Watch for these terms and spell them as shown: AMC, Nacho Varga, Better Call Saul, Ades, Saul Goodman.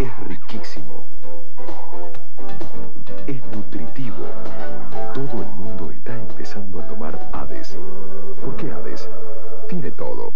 Es riquísimo. Es nutritivo. Todo el mundo está empezando a tomar Ades. ¿Por qué Ades? Tiene todo.